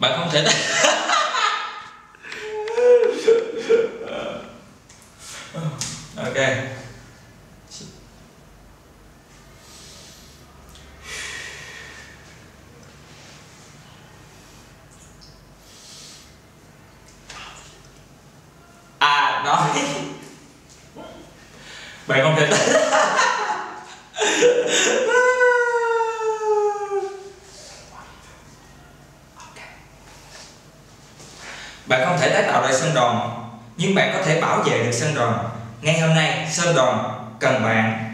Bạn không thể ok. À, nói bạn không thể bạn không thể tái tạo lại sân đòn, nhưng bạn có thể bảo vệ được sân đòn. Ngay hôm nay, sân đòn cần bạn.